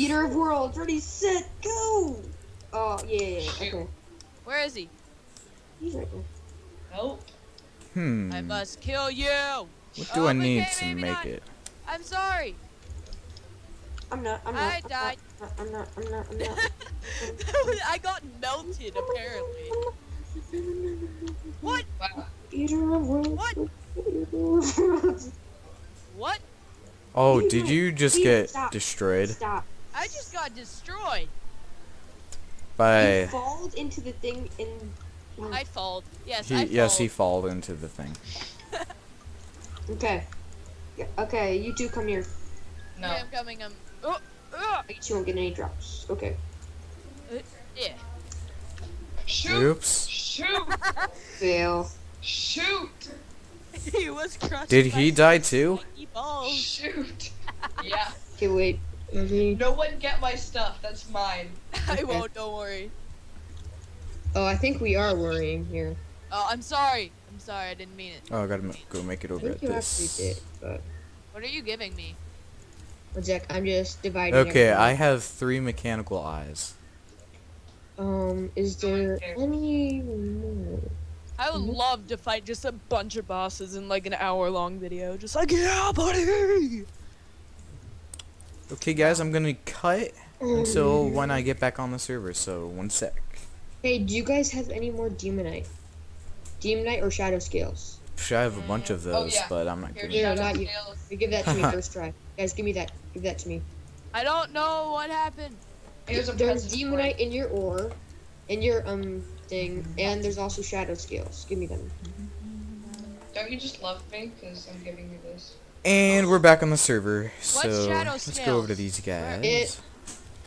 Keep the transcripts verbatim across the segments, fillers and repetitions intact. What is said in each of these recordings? Eater of Worlds, ready, set, go! Oh, yeah, yeah, yeah. Okay. Where is he? He's right there. Help. Hmm. I must kill you! What do oh, I need okay, to make not. it? I'm sorry! I'm not, I'm not. I I'm died. Not, I'm not, I'm not, I'm not. I got melted, apparently. What? Eater of Worlds. What? What? Oh, did you just get Stop. destroyed? Stop. I just got destroyed. By... He falled into the thing in... Oh. I falled. Yes, he, I falled. Yes, he falled into the thing. Okay. Yeah, okay, you two come here. No. Okay, I'm coming, I'm... Oh, oh. You won't get any drops. Okay. Uh, yeah. Shoot! Oops. Shoot! Fail. Shoot! He was crushed. Did he die too? Balls. Shoot! Yeah. Okay, wait. Mm-hmm. No one get my stuff. That's mine. I won't. Don't worry. Oh, I think we are worrying here. Oh, I'm sorry. I'm sorry. I didn't mean it. Oh, I gotta ma go make it over I think at you this. Did, but... What are you giving me? Well, Jack, I'm just dividing. Okay, everything. I have three mechanical eyes. Um, is there any more? I would love to fight just a bunch of bosses in like an hour-long video. Just like, yeah, buddy! Okay, guys, I'm gonna cut until when I get back on the server, so one sec. Hey, do you guys have any more Demonite? Demonite or Shadow Scales? Should I have a bunch of those, oh, yeah. but I'm not giving it. No, not you. You give that to me first try. Guys, give me that. Give that to me. I don't know what happened. There's, there's Demonite in your ore, in your, um... thing, and there's also Shadow Scales. Give me them. Don't you just love me? Because I'm giving you this. And oh. we're back on the server, so let's scales? go over to these guys. It,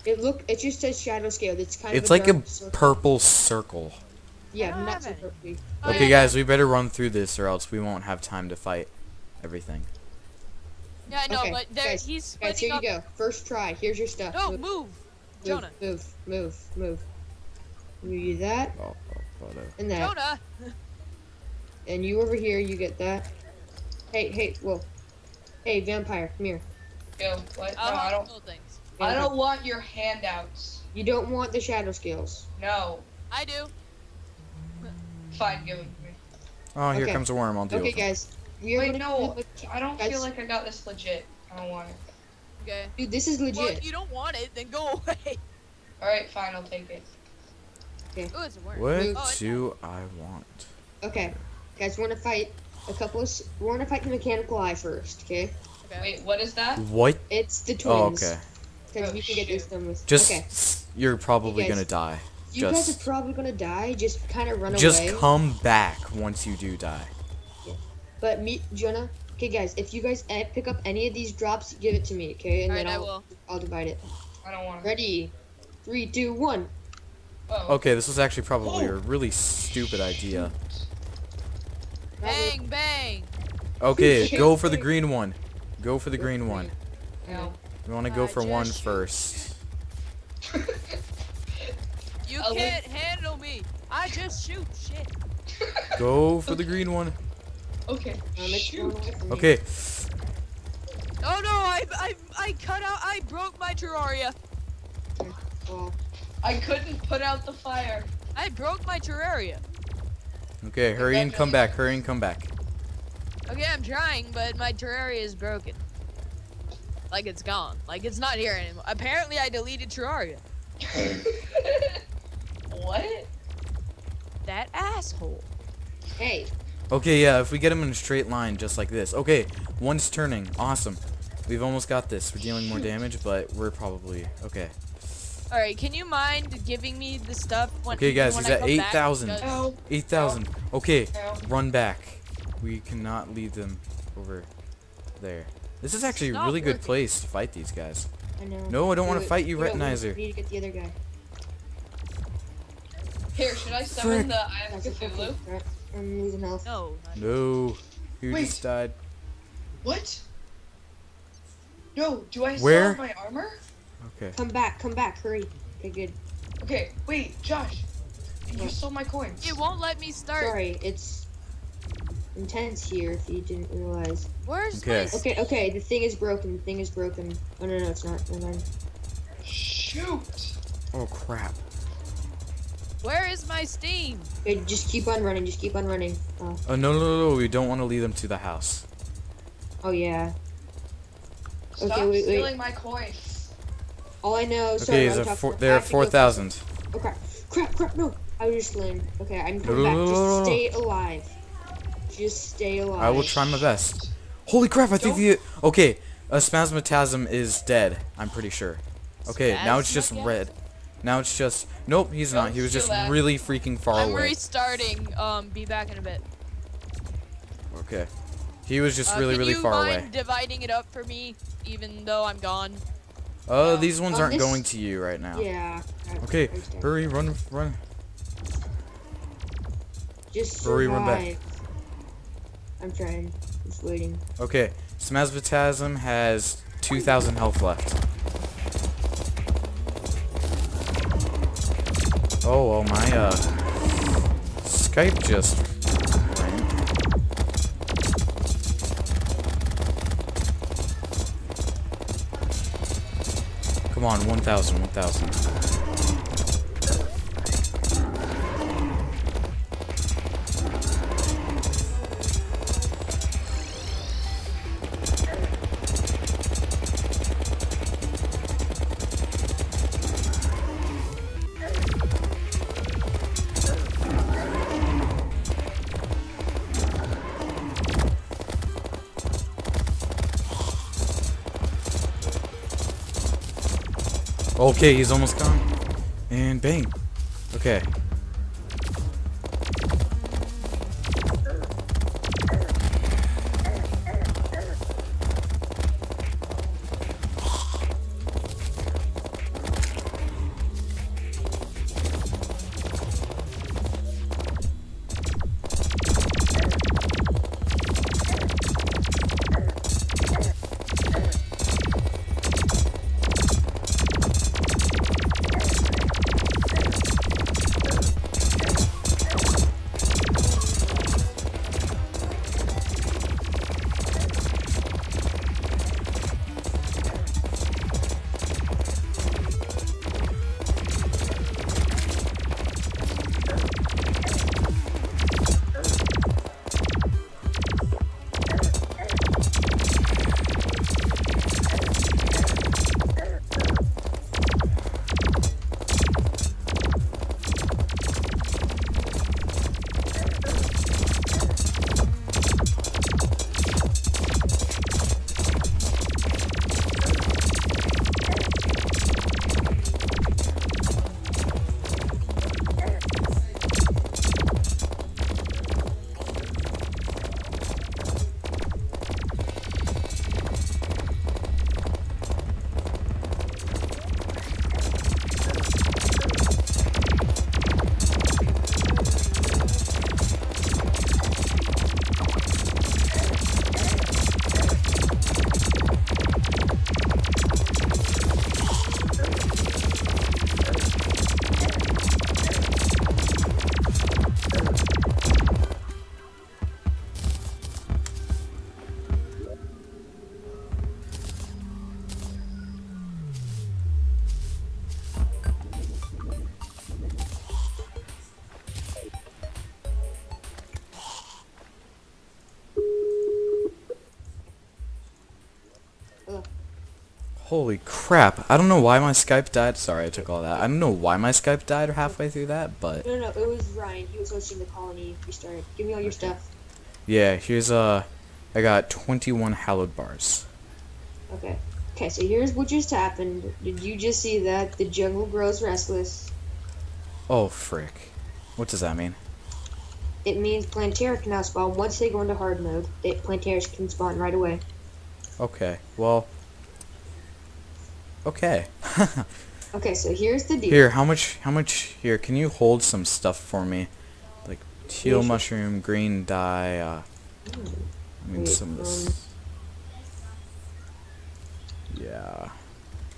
it look, it just says Shadow Scale. It's kind it's of. It's like a circle. purple circle. Yeah, not so purpley. Oh, okay, yeah, guys, yeah. we better run through this, or else we won't have time to fight everything. Yeah, no, okay, but there, guys, he's. Guys, here up. you go. First try. Here's your stuff. No, move, move, move Jonah. Move, move, move. You do that, oh, oh, and that, Jonah. And you over here, you get that. Hey, hey, whoa. Hey, vampire, come here. Yo, what? No, I don't, things. I don't want your handouts. You don't want the Shadow Scales. No. I do. Fine, give them to me. Oh, here okay. comes a worm, I'll deal okay, with it. Okay, guys. You're Wait, no, I don't guys. feel like I got this legit. I don't want it. Okay. Dude, this is legit. Well, if you don't want it, then go away. Alright, fine, I'll take it. Okay. Ooh, it's a worm. What oh, do I want? Okay, guys, we're gonna fight a couple of. We're gonna fight the mechanical eye first, okay? okay. Wait, what is that? What? It's the twins. Oh, okay. Because oh, we shoot. can get this done with. Just okay. you're probably you guys, gonna die. You just, guys are probably gonna die. Just kind of run just away. Just come back once you do die. Yeah. But me, Jonah. Okay, guys, if you guys pick up any of these drops, give it to me, okay? And All then right, I'll, I will. I'll divide it. I don't want. Ready? Three, two, one. Uh-oh. Okay, this was actually probably oh. a really stupid idea. Bang, bang! Okay, go for the green one. Go for the green one. No. We want to go for one first. You can't handle me. I just shoot shit. Go for the green one. Okay. Shoot. Okay. Oh no, I, I, I cut out, I broke my Terraria. Oh. I couldn't put out the fire. I broke my Terraria. Okay, hurry and come back. Hurry and come back. Okay, I'm trying, but my Terraria is broken. Like it's gone. Like it's not here anymore. Apparently, I deleted Terraria. What? That asshole. Hey. Okay, yeah, if we get him in a straight line just like this. Okay, one's turning. Awesome. We've almost got this. We're dealing more damage, but we're probably... Okay. All right, can you mind giving me the stuff? When, okay, guys, he's at eight thousand. eight thousand. Okay, Ow. run back. We cannot lead them over there. This is actually Stop a really working. good place to fight these guys. I know. No, I don't want to fight you, Retinazer. We need to get the other guy. Here, should I summon Frick. the Eye of Cthulhu? I'm losing health. No. No. You Wait. just died. What? No, do I still have my armor? Okay. Come back, come back, hurry. Okay, good. Okay, wait, Josh. You stole my coins. It won't let me start. Sorry, it's intense here if you didn't realize. Where's okay. my... Okay, okay, the thing is broken, the thing is broken. Oh, no, no, it's not. Never mind. Shoot! Oh crap. Where is my steam? Hey, just keep on running, just keep on running. Oh, oh no, no, no, no, we don't want to lead them to the house. Oh yeah. Stop okay, wait, stealing wait. my coins. All I know is okay, sorry, four, there are four thousand. Oh crap, crap, crap, no! I just landed. Okay, I'm coming back. Just stay alive. Just stay alive. I will try my best. Holy crap, I think the... Okay, uh, Spazmatism is dead, I'm pretty sure. Okay, now it's just red. Now it's just... Nope, he's not. He was just really freaking far away. I'm restarting. Um, be back in a bit. Okay. He was just really, really far away. Can you mind dividing it up for me, even though I'm gone? Oh, these ones aren't going to you right now. Yeah. Okay, hurry, run, run. Just hurry, run back. I'm trying. Just waiting. Okay, Spazmatism has two thousand health left. Oh, well, my uh, Skype just ran. Come on, one thousand, one thousand. Okay, he's almost gone. And bang. Okay. Holy crap, I don't know why my Skype died. Sorry, I took all that. I don't know why my Skype died halfway through that, but... No, no, no, it was Ryan. He was hosting the colony restart. Give me all your okay. stuff. Yeah, here's, uh... I got twenty-one hallowed bars. Okay. Okay, so here's what just happened. Did you just see that? The jungle grows restless. Oh, frick. What does that mean? It means Plantera can now spawn. Once they go into hard mode, they, Plantera can spawn right away. Okay, well... Okay. Okay, so here's the deal. Here, how much, how much, here, can you hold some stuff for me? Like, teal yeah, mushroom, sure. green dye, uh, mm. I mean, Wait, some um, of this. Yeah.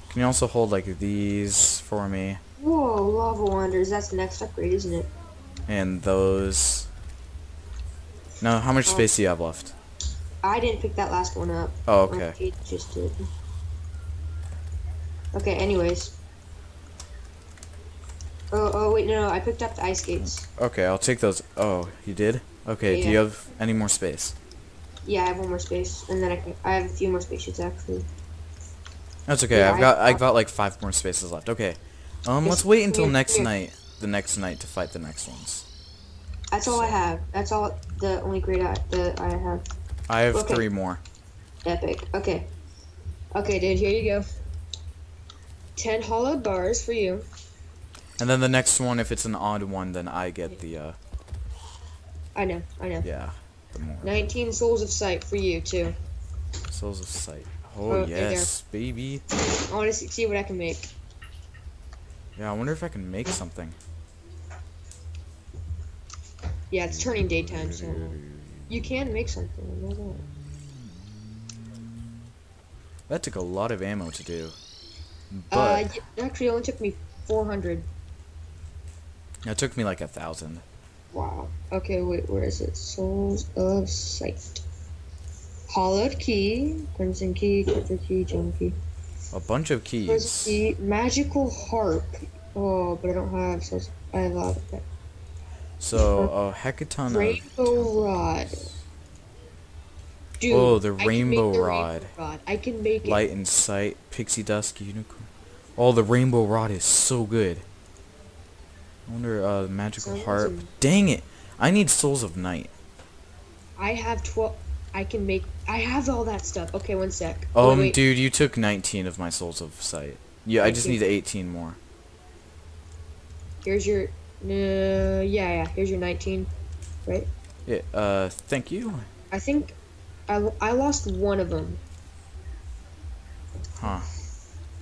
Can you also hold, like, these for me? Whoa, lava wanders, that's the next upgrade, isn't it? And those. No, how much um, space do you have left? I didn't pick that last one up. Oh, okay. It just did. Okay, anyways, Oh, oh, wait, no, no, I picked up the ice skates. Okay, I'll take those. Oh, you did? Okay, yeah. Do you have any more space? Yeah, I have one more space, and then I can, I have a few more spaces, actually. That's okay, yeah, I've got I've got like five more spaces left. Okay, um, let's wait until next night, the next night to fight the next ones. That's all I have. That's all, the only grade I, that I have. I have okay. three more. Epic, okay. Okay, dude, here you go. Ten hollowed bars for you. And then the next one, if it's an odd one, then I get the, uh... I know, I know. Yeah. More. nineteen souls of sight for you, too. Souls of sight. Oh, oh yes, baby. I want to see what I can make. Yeah, I wonder if I can make something. Yeah, it's turning daytime, so... You can make something. That took a lot of ammo to do. But... Uh, it actually only took me four hundred. It took me like a thousand. Wow. Okay, wait, where is it? Souls of Sight. Hollowed Key, Crimson Key, Copper Key, Gem Key. A bunch of keys. Crimson Key, Magical Harp. Oh, but I don't have, so I have a lot of that. So, a hecaton of... Rainbow Rod. Dude, oh, the Rainbow Rod. Rainbow Rod. I can make it. Light and Sight, Pixie Dust, Unicorn. Oh, the Rainbow Rod is so good. I wonder, uh, Magical Harp. Dang it! I need Souls of Night. I have twelve... I can make... I have all that stuff. Okay, one sec. Oh, um, dude, you took nineteen of my Souls of Sight. Yeah, nineteen. I just need eighteen more. Here's your... Uh, yeah, yeah. Here's your nineteen. Right? Yeah, uh, thank you. I think... I, I lost one of them. Huh.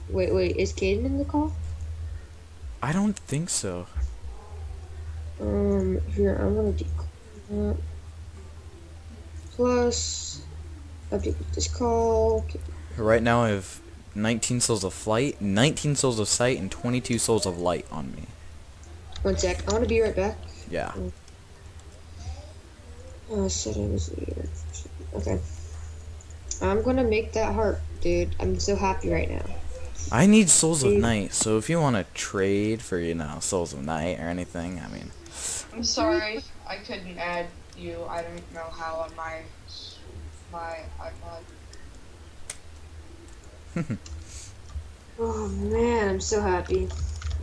Wait, wait. Is Caden in the call? I don't think so. Um, here, I'm gonna do plus update this call. Right now I have nineteen souls of flight, nineteen souls of sight, and twenty-two souls of light on me. One sec, I wanna be right back. Yeah. Oh, settings. Okay. I'm gonna make that heart, dude. I'm so happy right now. I need souls of night, so if you wanna trade for, you know, souls of night or anything, I mean. I'm sorry, I couldn't add you. I don't know how on my my iPod. Oh man, I'm so happy.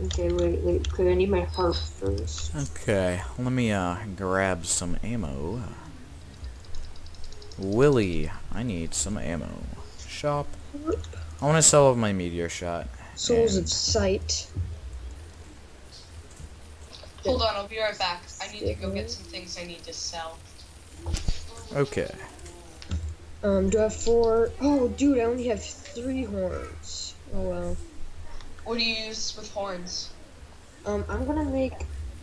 Okay, wait, wait. Cause I need my harp first. Okay, let me uh grab some ammo. Willie, I need some ammo. Shop. I want to sell off my meteor shot. Souls of sight. Hold on, I'll be right back. I need to go get some things I need to sell. Okay. Um, do I have four? Oh, dude, I only have three horns. Oh, well. What do you use with horns? Um, I'm gonna make,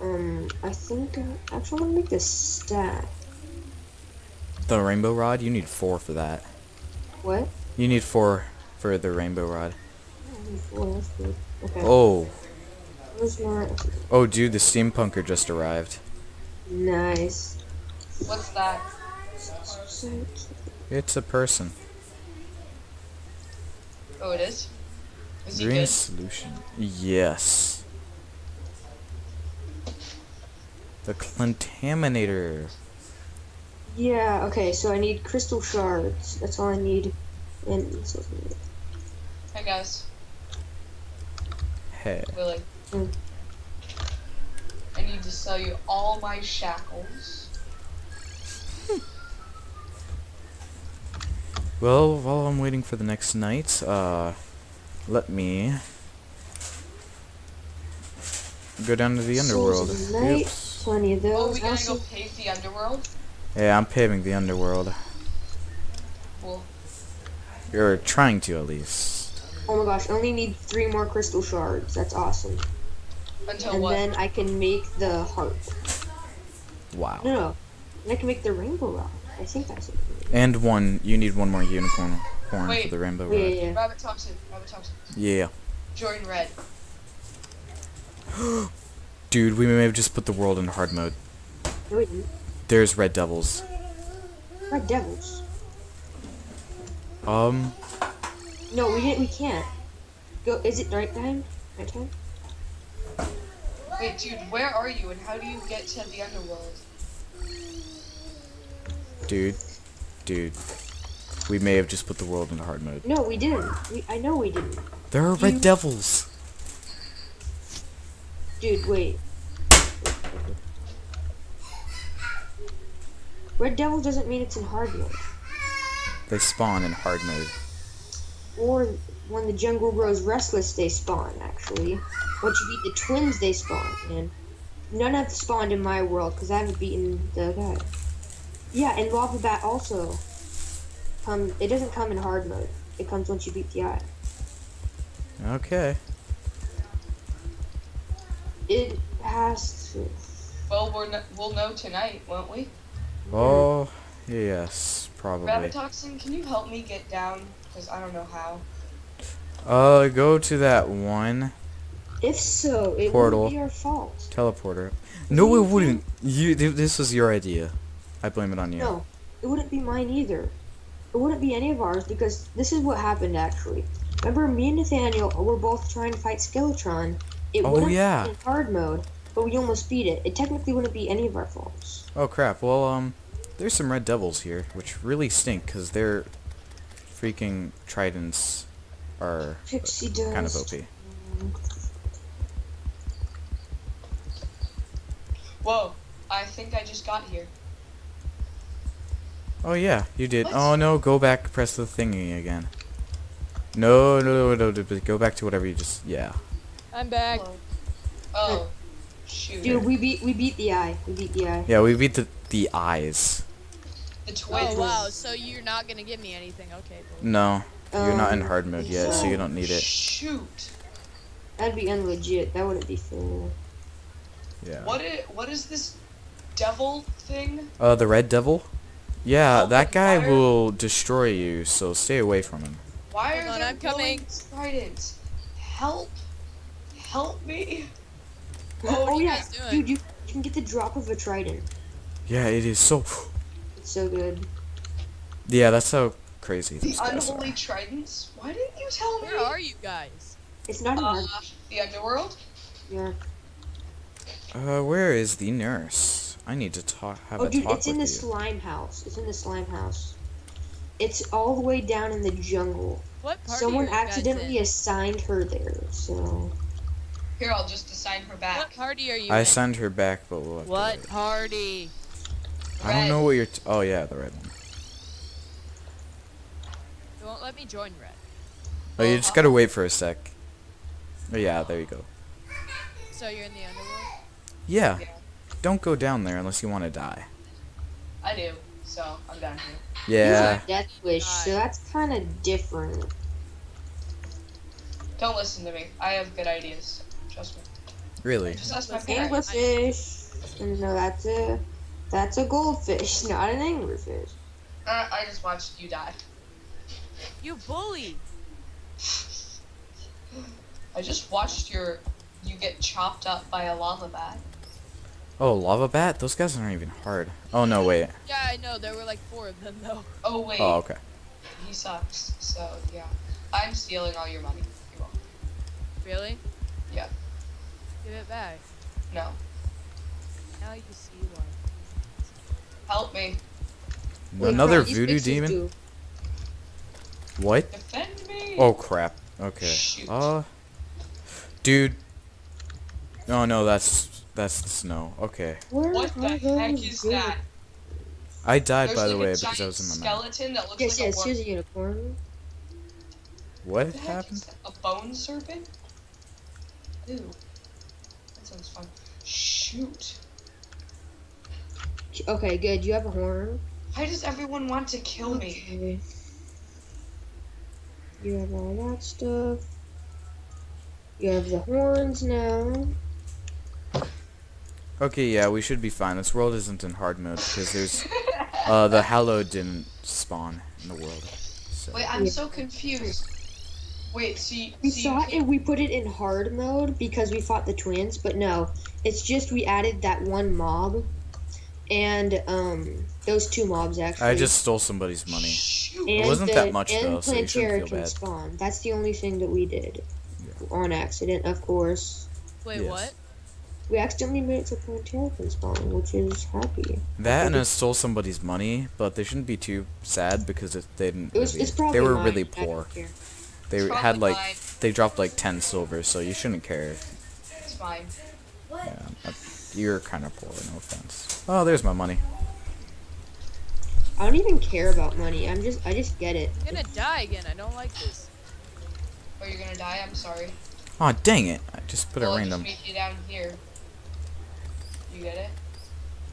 um, I think, uh, actually I'm gonna make this stack. The rainbow rod? You need four for that. What? You need four for the rainbow rod. I need four, that's good. Okay. Oh. Oh, dude, the steampunker just arrived. Nice. What's that? It's a person. Oh, it is? Is Green solution. Yes. The contaminator. Yeah, okay, so I need crystal shards. That's all I need. And so hey, guys. Hey. Really? Mm. I need to sell you all my shackles. Well, while I'm waiting for the next night, uh, let me go down to the underworld. Night, Oops. Plenty of those. Oh, we gotta go pave the underworld? Yeah, I'm paving the underworld. Cool. You're trying to, at least. Oh my gosh, I only need three more crystal shards. That's awesome. Until and what? Then I can make the harp. Wow. No, no. And I can make the rainbow rod. I think that's it. And one. You need one more unicorn horn Wait. for the rainbow yeah, rod. Yeah, yeah. Robert Thompson. Robert Thompson. Yeah. Jordan Red. Dude, we may have just put the world in hard mode. No, we didn't. There's red devils. Red devils? Um. No, we didn't. We can't. Go. Is it night time? Night time? Wait, dude, where are you and how do you get to the underworld? Dude, dude, we may have just put the world into hard mode. No, we didn't. We, I know we didn't. There are red you... devils. Dude, wait. Red devil doesn't mean it's in hard mode. They spawn in hard mode. Or when the jungle grows restless, they spawn, actually. Once you beat the twins, they spawn, man. None have spawned in my world, because I haven't beaten the guy. Yeah, and Lava Bat also. Um, it doesn't come in hard mode. It comes once you beat the eye. Okay. It has to. Well, we're no we'll know tonight, won't we? Oh, yes, probably. Rabbittoxin, can you help me get down? Because I don't know how. Uh, go to that one. If so, it would be your fault. Teleporter. No, it wouldn't. You. This was your idea. I blame it on you. No, it wouldn't be mine either. It wouldn't be any of ours because this is what happened actually. Remember, me and Nathaniel were both trying to fight Skeletron. It oh, wouldn't yeah. be in hard mode, but we almost beat it. It technically wouldn't be any of our faults. Oh crap! Well, um, there's some red devils here, which really stink because their freaking tridents are Pixie dust. Kind of O P. Whoa! I think I just got here. Oh yeah, you did. What? Oh no, go back, press the thingy again. No, no, no, no, no, go back to whatever you just. Yeah. I'm back. Oh, shoot. Dude, we beat, we beat the eye. We beat the eye. Yeah, we beat the the eyes. The twins. Oh wow, so you're not gonna give me anything, okay? Boy. No, you're um, not in hard mode yet, so you don't need it. Shoot. That'd be unlegit. That wouldn't be fair. Yeah. What is what is this devil thing? Uh, the red devil. Yeah, that guy will destroy you, so stay away from him. Why are they blowing tridents? Help! Help me! Oh, oh yeah, dude, you can get the drop of a trident. Yeah, it is so. It's so good. Yeah, that's so crazy. The unholy tridents? Why didn't you tell me? Where are you guys? It's not in uh, the underworld. Yeah. Uh, where is the nurse? I need to talk. Have oh, a dude, talk it's with in the you. slime house. It's in the slime house. It's all the way down in the jungle. What part? Someone accidentally assigned her there, so. Here, I'll just assign her back. What party are you? I in? assigned her back, but we'll what party? I don't red. know what you're. T oh yeah, the red one. You won't let me join red. Oh, you just gotta wait for a sec. Oh yeah, there you go. So you're in the underworld. Yeah. yeah. Don't go down there unless you want to die. I do, so I'm down here. Yeah. He's a death wish, so that's kind of different. Don't listen to me. I have good ideas. Trust me. Really? Just ask my parents. Anglerfish. No, that's a that's a goldfish, not an anglerfish. Uh, I just watched you die. You bully. I just watched your you get chopped up by a lava bat. Oh, Lava Bat? Those guys aren't even hard. Oh, no, wait. Yeah, I know. There were like four of them, though. Oh, wait. Oh, okay. He sucks, so, yeah. I'm stealing all your money. You won't. Really? Yeah. Give it back. No. Now you see one. Help me. Wait, Another voodoo demon? Do. What? Defend me! Oh, crap. Okay. Shoot. Uh, dude. Oh, no, that's... That's the snow. Okay. What the heck is that? I died, by the way, because I was in my mind. There's a skeleton that looks like a unicorn. Yes, yes, here's a unicorn. What happened? A bone serpent? Ew. That sounds fun. Shoot. Okay, good. You have a horn. Why does everyone want to kill me? You have all that stuff. You have the horns now. Okay, yeah, we should be fine. This world isn't in hard mode because there's uh, the Hallowed didn't spawn in the world. So. Wait, I'm so confused. Wait, so you, we so saw it. We put it in hard mode because we fought the twins, but no, it's just we added that one mob and um those two mobs actually. I just stole somebody's money. And it wasn't the, that much and though, so you shouldn't feel bad. Plantera can spawn. That's the only thing that we did yeah. on accident, of course. Wait, yes. what? We accidentally made it to Plantera from spawning, which is happy. That and I stole somebody's money, but they shouldn't be too sad because if they didn't, it was, really, it's they were mine. really poor. They it's had like mine. they dropped like ten silver, so you shouldn't care. It's fine. Yeah, you're kind of poor. No offense. Oh, there's my money. I don't even care about money. I'm just, I just get it. I'm gonna die again. I don't like this. Oh, you're gonna die. I'm sorry. Aw, oh, dang it! I just put well, a random. I'll just meet you down here. You get it?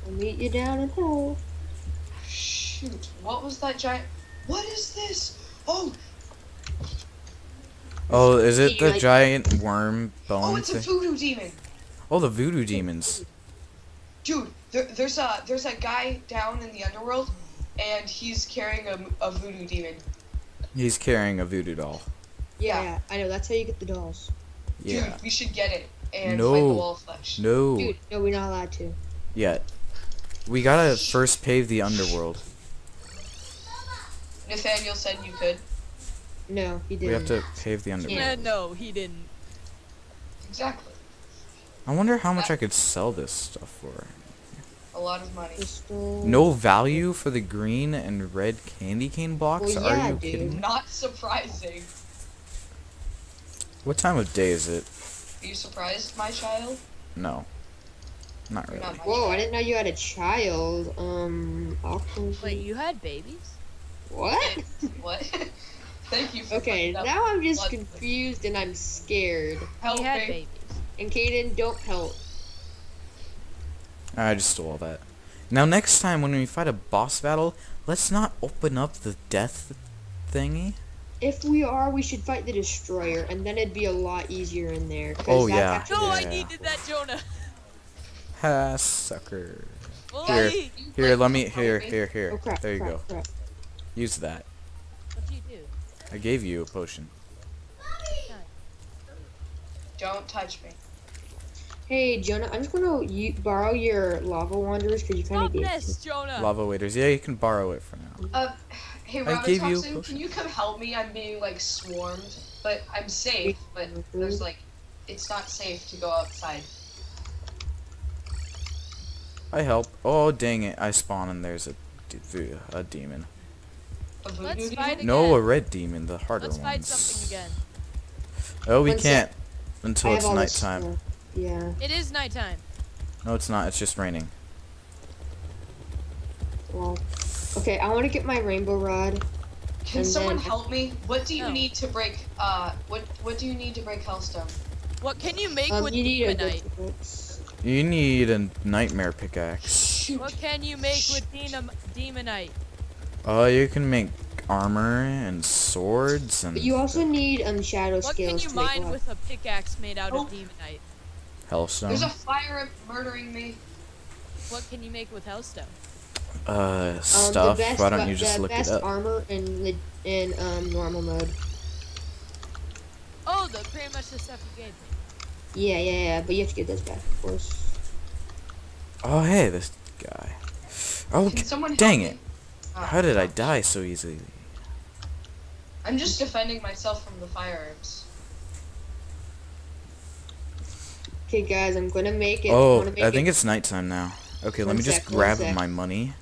I'll meet you down in hell. Shoot! What was that giant? What is this? Oh! Oh, is it the like... giant worm bone? Oh, it's a voodoo thing? demon. Oh, the voodoo demons. Dude, there, there's a there's a guy down in the underworld, and he's carrying a, a voodoo demon. He's carrying a voodoo doll. Yeah. yeah, I know. That's how you get the dolls. Yeah. Dude, we should get it and no. fight the Wall of Flesh. No. Dude, no, we're not allowed to. Yet. We gotta first pave the underworld. Nathaniel said you could. No, he didn't. We have to pave the underworld. Yeah, no, he didn't. Exactly. I wonder how much that I could sell this stuff for. A lot of money. No value for the green and red candy cane blocks? Well, yeah, Are you dude. kidding me? Not surprising. What time of day is it? Are you surprised, my child? No. Not really. Not Whoa, child. I didn't know you had a child. Um, Wait, you had babies? What? What? Thank you for Okay, now I'm just blood confused blood. and I'm scared. Help had me. babies. And Caden, don't help. I just stole all that. Now next time when we fight a boss battle, let's not open up the death thingy. If we are, we should fight the Destroyer, and then it'd be a lot easier in there. Oh, yeah. No, yeah. I needed that, Jonah! Ha, sucker. Well, here, I, here, let me, here, here, here. Oh, crap, there you crap, go. Crap. Use that. What'd you do? I gave you a potion. Mommy! Don't touch me. Hey, Jonah, I'm just gonna you borrow your lava wanderers, because you kind of gave this, Jonah. Lava waiters. Yeah, you can borrow it for now. Uh, Hey, Robert Thompson, can you come help me? I'm being, like, swarmed, but I'm safe, but there's, like, it's not safe to go outside. I help. Oh, dang it. I spawn and there's a, de a demon. A Let's fight again. No, a red demon, the harder Let's ones. Let's fight something again. Oh, we When's can't it? until I it's nighttime. Yeah. It is nighttime. No, it's not. It's just raining. Well... Okay, I want to get my rainbow rod. Can someone help me? What do you no. need to break? Uh, what what do you need to break hellstone? What can you make um, with demonite? You need a nightmare pickaxe. Shoot. What can you make Shoot. with demon demonite? Oh, uh, you can make armor and swords and. But you also need um shadow what scales. What can you mine make with a pickaxe made out oh. of demonite? Hellstone. There's a fire murdering me. What can you make with hellstone? Uh, stuff. Um, best, Why don't you just look it up? The best armor in in um normal mode. Oh, the pretty much the stuff you gave me. Yeah, yeah, yeah. But you have to get those back, of course. Oh, hey, this guy. Oh, dang it! Oh, How did gosh. I die so easily? I'm just defending myself from the firearms. Okay, guys, I'm gonna make it. Oh, I, make I think it. it's nighttime now. Okay, let me just grab my money.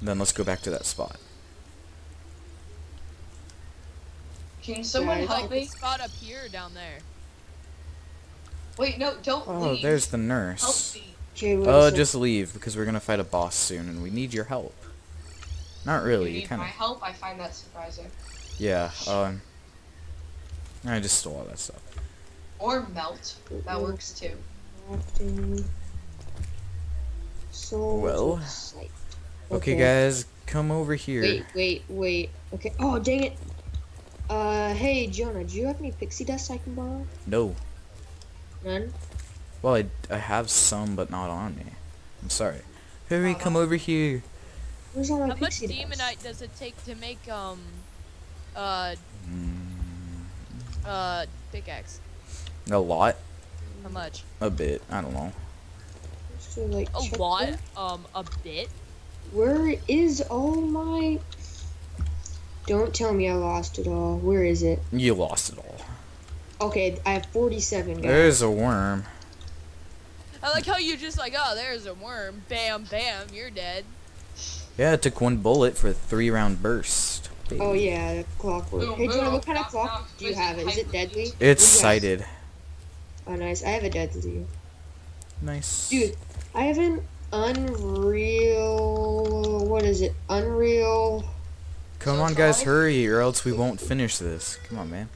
Then let's go back to that spot. Can someone help me? Spot up here or down there? Wait, no, don't leave. Oh, there's the nurse. Oh, just leave because we're gonna fight a boss soon, and we need your help. Not really. You need my help? I find that surprising. Yeah. Um. I just stole all that stuff. Or melt. That works too. So well, okay. okay, guys, come over here. Wait, wait, wait. Okay. Oh, dang it. Uh, hey, Jonah, do you have any pixie dust I can borrow? No. None? Well, I, I have some, but not on me. I'm sorry. Hurry, uh, come over here. Where's all my How pixie much dust? demonite does it take to make, um, uh, mm. uh, pickaxe? A lot. How much? A bit. I don't know. So, like, a lot, in. um, a bit. Where is all my? Don't tell me I lost it all. Where is it? You lost it all. Okay, I have forty-seven. Guys. There's a worm. I like how you just like, oh, there's a worm. Bam, bam, you're dead. Yeah, it took one bullet for a three round burst. Baby. Oh, yeah, clockwork. Boom, hey, Jonah, boom. What kind of clock do you have? Is it deadly? It's sighted. Oh, nice. I have a deadly. Nice. Dude, I have an unreal... What is it? Unreal... Come on, guys, hurry, or else we won't finish this. Come on, man.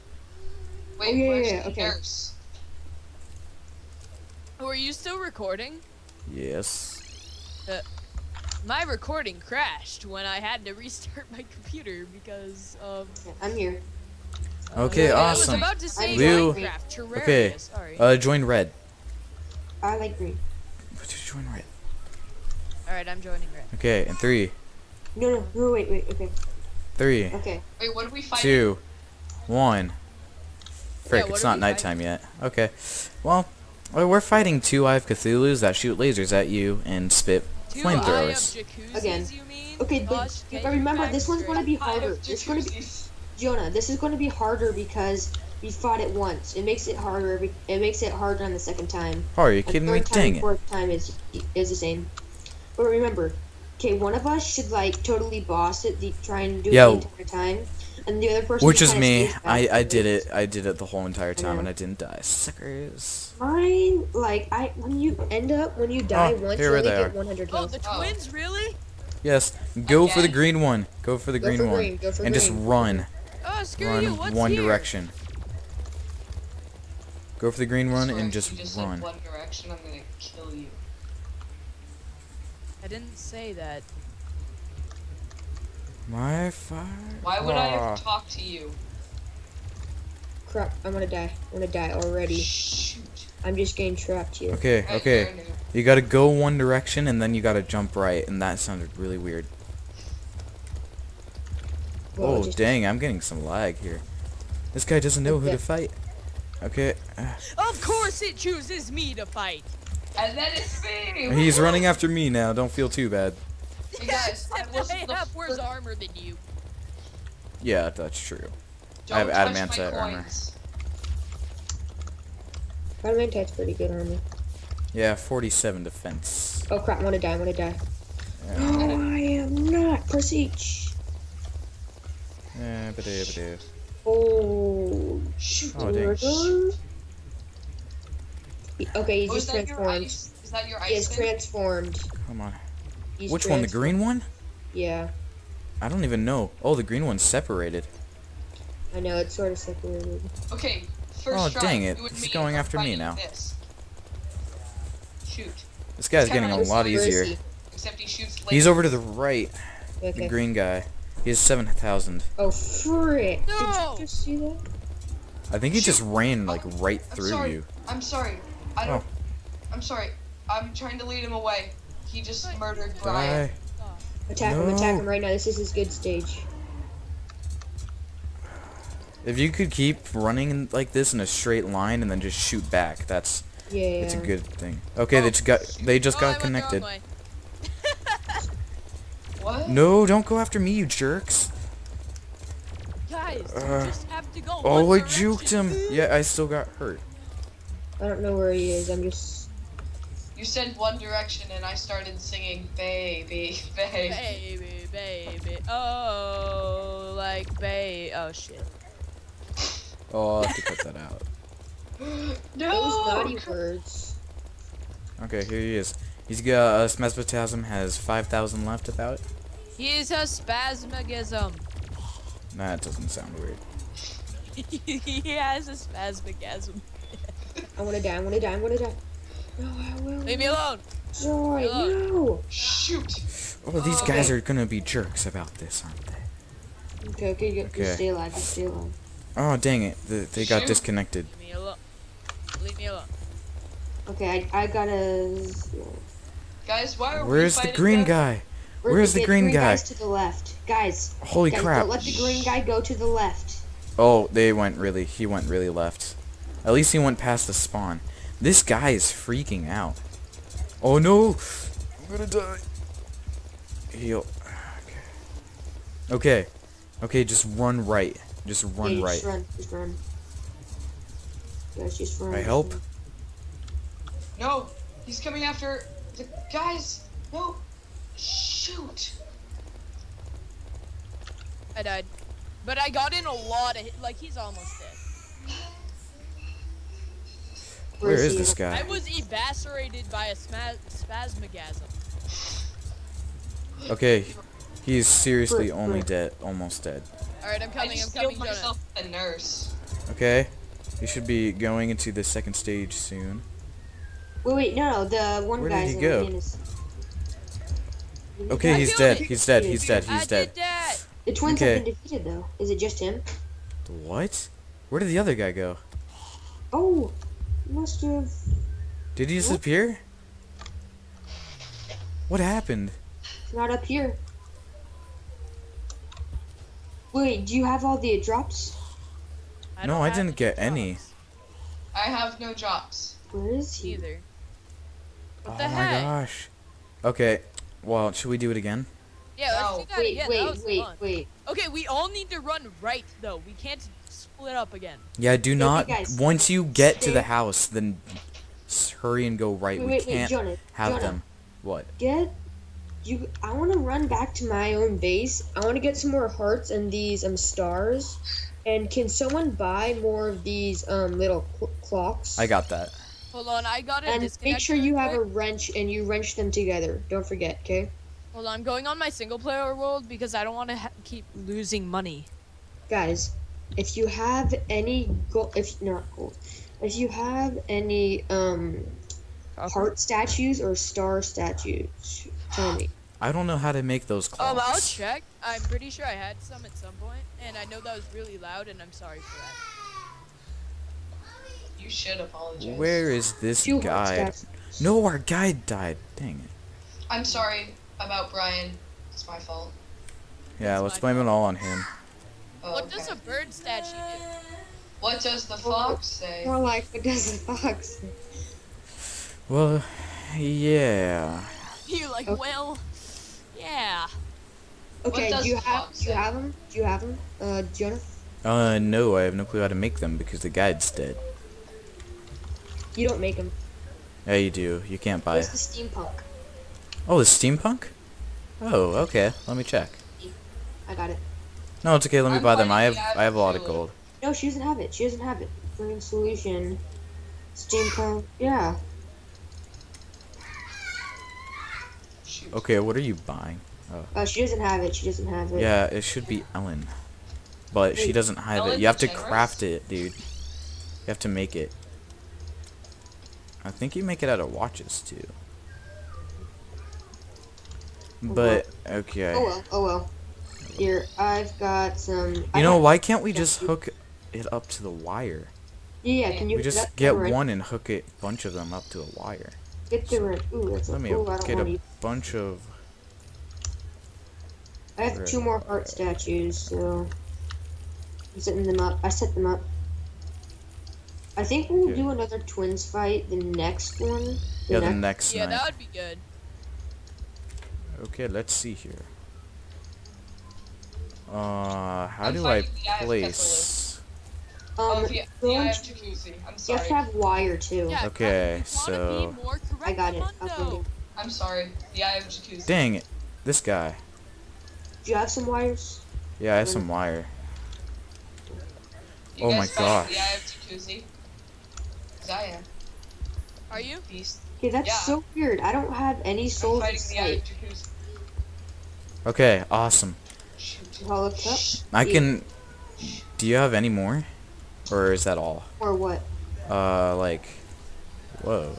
Wait, yeah, yeah, yeah. Okay. Oh, are you still recording? Yes. Uh, my recording crashed when I had to restart my computer because of... I'm here. Okay, uh, awesome. I was about to say Minecraft, Terraria, okay. Sorry. Uh, join red. I like green. Join red. Alright, I'm joining red. Okay, and three. No, no, no, wait, wait, okay. Three. Okay. Wait, what are we fighting? Two. One. Frick, yeah, it's not nighttime fighting? Yet. Okay. Well, we're fighting two Eye of Cthulhus that shoot lasers at you and spit flamethrowers. Again. You mean? Okay, but Gosh, remember, this one's going to be harder. It's going to be... Jonah, this is going to be harder because we fought it once. It makes it harder every... It makes it harder on the second time. Oh, are you kidding me? Dang it. The fourth time is, is the same. But remember... Okay, one of us should like totally boss it, the, try and do Yo. It the entire time, and the other person. Which is me. I I did it. I did it the whole entire time, I and I didn't die. Suckers. Mine, like I when you end up when you die oh, once, you only get one hundred kills. Oh, the twins, oh. Really? Yes. Go okay. for the green one. Go for the Go green for one, green. Go for and green. Just run. Oh, screw run you. What's one here? Direction. Go for the green one and just, just run. Like, one direction, I'm gonna kill you. I didn't say that. My fire. Why would I have talked to you? Crap, I'm gonna die. I'm gonna die already. Shoot. I'm just getting trapped here. Okay, okay. You gotta go one direction and then you gotta jump right, and that sounded really weird. Well, oh, dang, I'm getting some lag here. This guy doesn't know who to fight. Okay. Of course it chooses me to fight. And then it's me! He's running after me now, don't feel too bad. Hey guys, I have worse armor than you. Yeah, that's true. Don't I have adamantite armor. Adamantite's pretty good armor. Yeah, forty-seven defense. Oh crap, I wanna die, I wanna die. Yeah. No, I am not. Press H. Yeah, but do, but do. Oh, shoot. Oh, dang. Okay, he oh, just is transformed. Ice, is that your ice He is thing? Transformed. Come on. He's Which one? The green one? Yeah. I don't even know. Oh, the green one's separated. I know, it's sort of separated. Okay, first Oh, try, dang it. He's going after me now. This. Shoot. This guy's getting a lot easier. He? Except he shoots He's over to the right. Okay. The green guy. He has seven thousand. Oh, frick. No! Did you just see that? I think he Shoot. Just ran, like, oh, right I'm through sorry. You. I'm sorry. I don't. Oh. I'm sorry. I'm trying to lead him away. He just Die. Murdered Brian. Attack no. him! Attack him right now. This is his good stage. If you could keep running like this in a straight line and then just shoot back, that's yeah. It's a good thing. Okay, oh, they just got they just oh, got connected. What? No! Don't go after me, you jerks. Guys, uh, just have to go. Oh, one I direction. Juked him. Yeah, I still got hurt. I don't know where he is, I'm just... You said one direction and I started singing, baby, baby. Baby, baby, oh, like, baby, oh, shit. Oh, I'll have to cut that out. No! Those naughty words. Okay, here he is. He's got, uh, Spazmatism has five thousand left about it. He's a Spazmatism. Nah, that doesn't sound weird. He has a Spazmatism. I wanna die, I wanna die, I wanna die. No, I will. Leave me alone. Joy, no. Shoot. Oh, these oh, guys okay. are gonna be jerks about this, aren't they? Okay, okay, you okay. stay alive, you stay alive. Oh, dang it. The, they Shoot. Got disconnected. Leave me alone. Leave me alone. Okay, I, I gotta... Guys, why are Where's we the green them? Guy? Where's, Where's the, the green, green guy? Guys to the left. Guys. Holy guys, crap. Don't let the green guy go to the left. Oh, they went really, he went really left. At least he went past the spawn. This guy is freaking out. Oh no! I'm gonna die. Heal. Okay. Okay. Okay, just run right. Just run yeah, right. Just run. Just run. Guys, just run. I help? No! He's coming after the guys. No, shoot. I died, but I got in a lot of hit. Like, he's almost dead. Where is this guy? I was eviscerated by a spasmagasm. Okay, he's seriously only dead, almost dead. All right, I'm coming. I just I'm coming. Jonah. Myself a nurse. Okay, you should be going into the second stage soon. Wait, wait, no, no, the one guy. Where did he go? His... Okay, he's dead. He's dead. He's dead. He's dead. He's dead. The twins okay. have been defeated, though. Is it just him? What? Where did the other guy go? Oh. Must have. Did he disappear? What? What happened? Not up here. Wait, do you have all the drops? I no, I didn't get drops. any. I have no drops. Where is he? Either. What oh the heck? Oh my gosh. Okay, well, should we do it again? Yeah, let's no. do that wait, again. Wait, that wait, fun. wait. Okay, we all need to run right, though. We can't. Split up again. Yeah, do not. Hey, guys, once you get stay. to the house, then hurry and go right. Wait, wait, we can't wait, Jonah, have Jonah, them. What? Get you. I want to run back to my own base. I want to get some more hearts and these um stars. And can someone buy more of these um little cl clocks? I got that. Hold on, I got it. And make sure you have a wrench and you wrench them together. Don't forget, okay? Hold on, I'm going on my single player world because I don't want to keep losing money. Guys. If you have any gold, if not gold, if you have any um heart statues or star statues, tell me. I don't know how to make those clocks. Um, I'll check. I'm pretty sure I had some at some point, and I know that was really loud, and I'm sorry for that. You should apologize. Where is this Two guy? No, our guy died. Dang it. I'm sorry about Brian. It's my fault. Yeah, it's let's blame fault. it all on him. Oh, what okay. does a bird statue do? What does the fox say? More like, what does the fox say? Well, yeah. You're like, okay. well, yeah. Okay, do you have, do you have them? Do you have them, uh, Jonah? Uh, no, I have no clue how to make them because the guide's dead. You don't make them. Yeah, you do. You can't buy it. Where's the steampunk? Oh, the steampunk? Oh, okay. Let me check. I got it. No, it's okay. Let me I'm buy them. I have, I have a lot of gold. No, she doesn't have it. She doesn't have it. Green solution, steampunk. Yeah. Okay, what are you buying? Oh, uh, she doesn't have it. She doesn't have it. Yeah, it should be Ellen, but Wait, she doesn't have Ellen's it. You have to generous? craft it, dude. You have to make it. I think you make it out of watches too. But okay. Oh well. Oh well. Here, I've got some... You I know, why can't we just hook it up to the wire? Yeah, can you... We just get one and hook a bunch of them up to a wire. Get the red. Ooh, that's Let a, me ooh, I don't get a you. bunch of... I have two more heart statues, so... I'm setting them up. I set them up. I think we'll good. do another twins fight the next one. The yeah, next the next Yeah, night. that would be good. Okay, let's see here. Uh, how I'm do I place? Um, yeah, yeah, I have to I'm sorry. You have to have wire too. Yeah, okay, I so I got it. I'll I'm sorry. The Eye of Jacuzzi. Dang it, this guy. Do you have some wires? Yeah, I have some wire. You oh my gosh. The Eye of Jacuzzi. Zaya. Are you? Okay, that's yeah. so weird. I don't have any souls. Okay, awesome. Up. I can. Do you have any more, or is that all? Or what? Uh, like, whoa.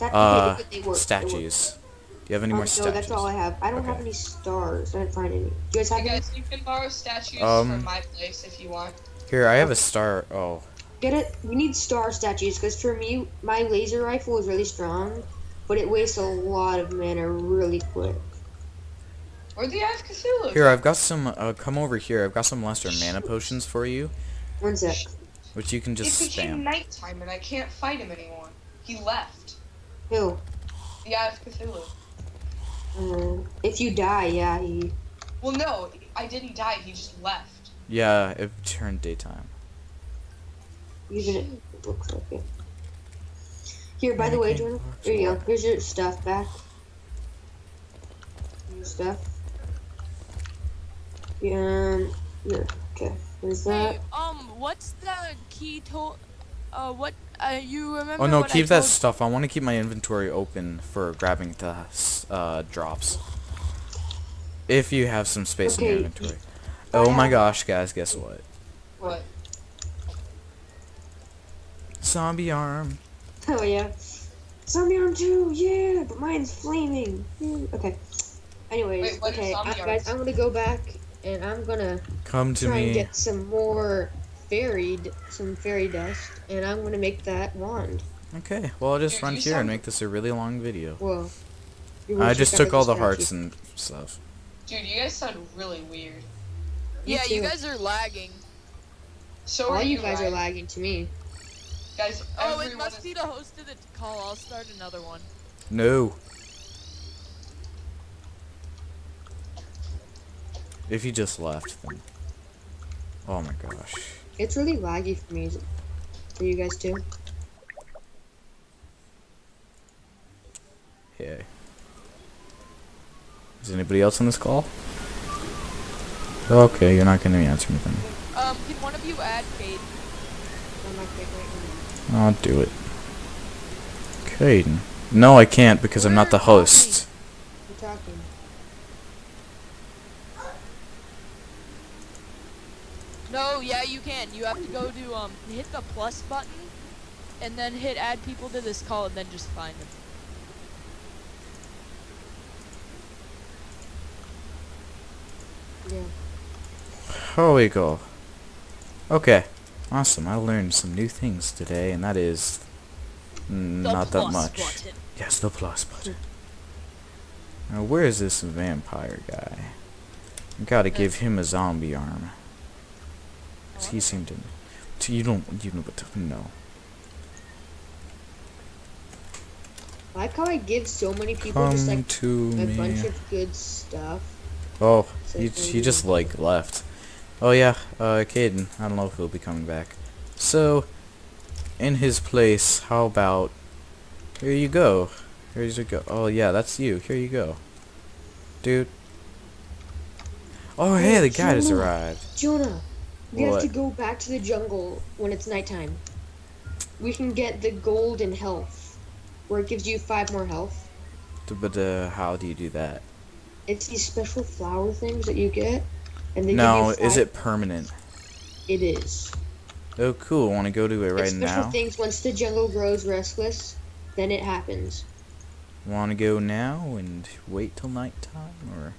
That, uh, they, they work, statues. Do you have any um, more no, statues? No, that's all I have. I don't okay. have any stars. I didn't find any. Do you guys have any? You guys, you can borrow statues um, from my place if you want. Here, I have a star. Oh. Get it? We need star statues because for me, my laser rifle is really strong, but it wastes a lot of mana really quick. Or the Eye of Cthulhu. Here, I've got some, uh, come over here. I've got some lesser mana potions for you. One sec. Which you can just it's spam. It became nighttime and I can't fight him anymore. He left. Who? The Eye of Cthulhu. Um, if you die, yeah, he... Well, no, I didn't die. He just left. Yeah, it turned daytime. Even it looks like it. Here, by the way, Jordan, there you go. Here's your stuff back. Your stuff. Yeah, yeah. Okay. Where's that? Hey, um, what's that key to? Uh, what? Uh, you remember? Oh no, what keep I that told stuff. I want to keep my inventory open for grabbing the uh drops. If you have some space okay. in your inventory. Oh my gosh, guys! Guess what? What? Zombie arm. Oh yeah, zombie arm too. Yeah, but mine's flaming. Okay. Anyways, Wait, okay, I, guys, I'm gonna go back and I'm gonna come to try me and get some more fairy, some fairy dust, and I'm gonna make that wand. Okay. Well, I'll just here, run here and make this a really long video. Well, I just took all the hearts you. and stuff. Dude, you guys sound really weird. Me yeah, too. You guys are lagging. So all are you, you guys lagging. are lagging to me. Guys, oh, it must is... be the host of the call. I'll start another one. No. If you just left, then. Oh my gosh. It's really laggy for me. For you guys too. Hey. Is anybody else on this call? Okay, you're not gonna answer me then. Um, can one of you add Caden? I'll do it. Caden. No, I can't because I'm not the host. You're talking. No, yeah, you can. You have to go to, um, hit the plus button, and then hit add people to this call, and then just find them. Yeah. Here we go. Okay. Awesome. I learned some new things today, and that is mm, not that much. Button. Yes, the plus button. Now, where is this vampire guy? I gotta yes. give him a zombie arm. Cause he seemed to. So you don't. You know, but no. I like how I give so many people Come just like to a me. bunch of good stuff. Oh, he, he just like left. Oh yeah, uh, Caden, I don't know if he'll be coming back. So, in his place, how about, here you go. Here you go. Oh yeah, that's you. Here you go. Dude. Oh hey, the guide has arrived. Jonah, we what? have to go back to the jungle when it's nighttime. We can get the golden health, where it gives you five more health. But uh, how do you do that? It's these special flower things that you get. And they no, is it permanent? It is. Oh, cool. Want to go to it right it's special now? Things. Once the jungle grows restless, then it happens. Want to go now and wait till nighttime,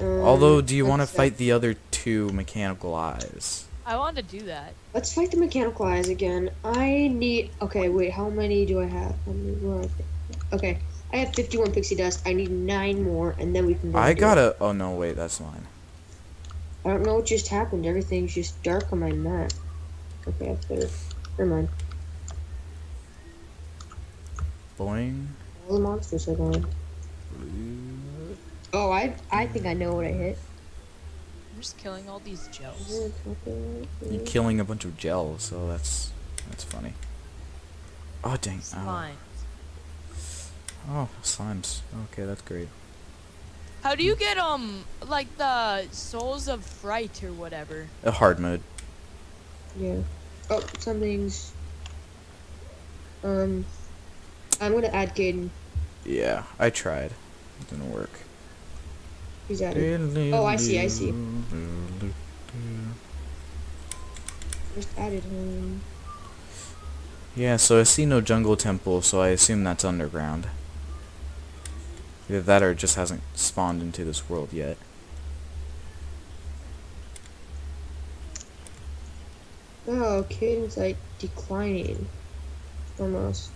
or? Um, Although, do you want to fight the other two mechanical eyes? I want to do that. Let's fight the mechanical eyes again. I need. Okay, wait. How many do I have? Okay, I have fifty-one pixie dust. I need nine more, and then we can. Go I gotta. It. Oh no! Wait, that's mine. I don't know what just happened. Everything's just dark on my map. Okay, I better. Never mind. Boing. All the monsters are gone. Oh, I I think I know what I hit. I'm just killing all these gels. You're killing a bunch of gels, so that's that's funny. Oh dang! Slimes. Oh, slimes. Okay, that's great. How do you get, um, like, the souls of fright or whatever? A hard mode. Yeah. Oh, something's... Um... I'm gonna add Caden. Yeah, I tried. It didn't work. He's added. Oh, I see, I see. Just added him. Yeah, so I see no jungle temple, so I assume that's underground. Either that or it just hasn't spawned into this world yet. Oh, Caden's like declining. Almost.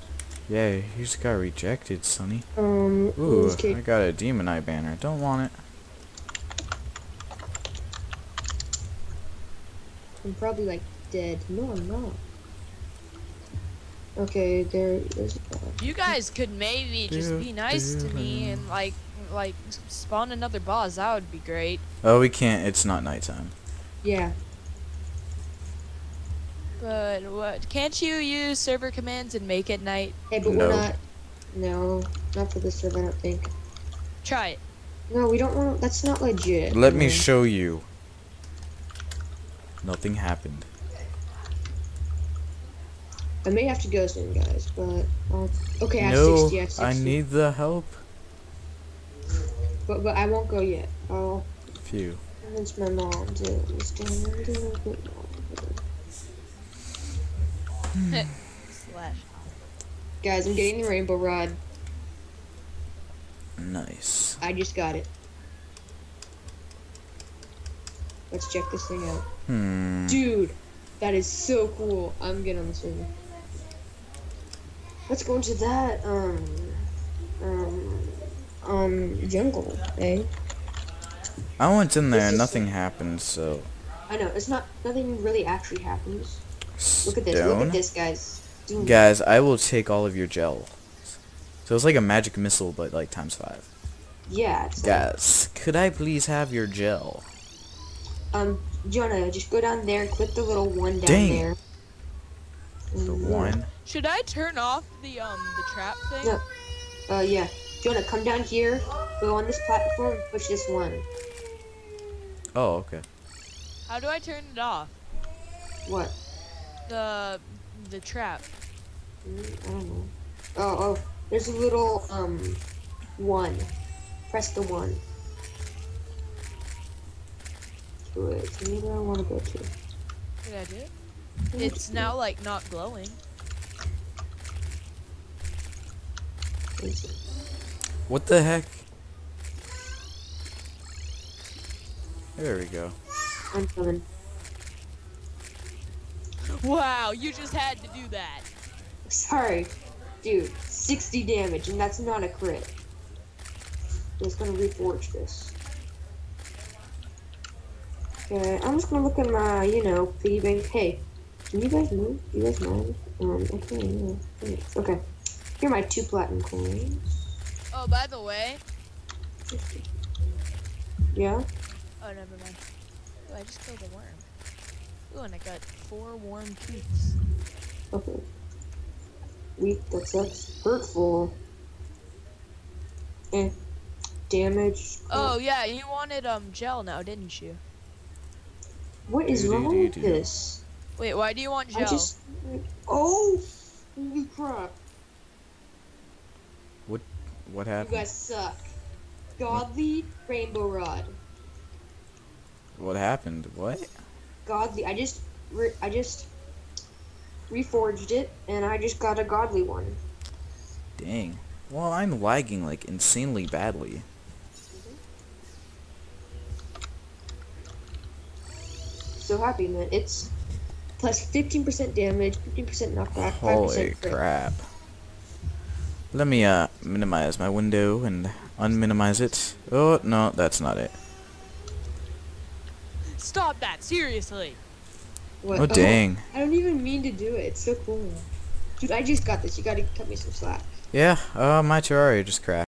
Yeah, he just got rejected, Sonny. Um, Ooh, I got a Demonite banner. Don't want it. I'm probably like dead. No, I'm not. Okay, there is. You guys could maybe just be nice to me and like, like spawn another boss. That would be great. Oh, we can't. It's not nighttime. Yeah. But what? Can't you use server commands and make it night? Hey, but no. we're not. No, not for the server. I don't think. Try it. No, we don't want. That's not legit. Let man. me show you. Nothing happened. I may have to go soon, guys. But I'll... okay, I have no, sixty. I have sixty. I need the help. But but I won't go yet. I'll. Phew. It's my mom too. Slash. Guys, I'm getting the rainbow rod. Nice. I just got it. Let's check this thing out. Hmm. Dude, that is so cool. I'm getting on the server. Let's go into that um um um jungle, eh? I went in there and nothing happened, so. I know, it's not nothing really actually happens. Look at this, Stone. Look at this, guys. Dude. Guys, I will take all of your gel. So it's like a magic missile, but like times five. Yeah. It's guys, like... could I please have your gel? Um, Jonah, just go down there, click the little one down Dang. there. The one. Should I turn off the um the trap thing? No. Uh, yeah. Jonah, come down here. Go on this platform. Push this one. Oh, okay. How do I turn it off? What? The the trap. I don't know. Oh, oh, there's a little um one. Press the one. Good. Maybe I want to go to. Did I do it? It's now like not glowing. What the heck? There we go. I'm coming. Wow, you just had to do that. Sorry. Dude, sixty damage, and that's not a crit. I'm just gonna reforge this. Okay, I'm just gonna look at my, you know, piggy bank. Hey, can you guys move? Do you guys mind? Um, okay, yeah. Okay. Here are my two platinum coins. Oh, by the way. Yeah? Oh, never mind. Ooh, I just killed a worm. Ooh, and I got four worm treats. Okay. Weak, that sucks. Hurtful. Eh. Damage. Oh, yeah, you wanted, um, gel now, didn't you? What is wrong with this? Wait, why do you want gel? I just... Oh! Holy crap. What... what happened? You guys suck. Godly rainbow rod. What happened? What? Godly. I just, re I just reforged it, and I just got a godly one. Dang. Well, I'm lagging like insanely badly. Mm-hmm. So happy, man! It's plus fifteen percent damage, fifteen percent knockback, five percent crit. Holy crap! Let me uh minimize my window and unminimize it. Oh no, that's not it. Stop that, seriously. What? Oh, dang. Oh, I don't even mean to do it. It's so cool. Dude, I just got this. You gotta cut me some slack. Yeah, uh, my Terraria just crashed.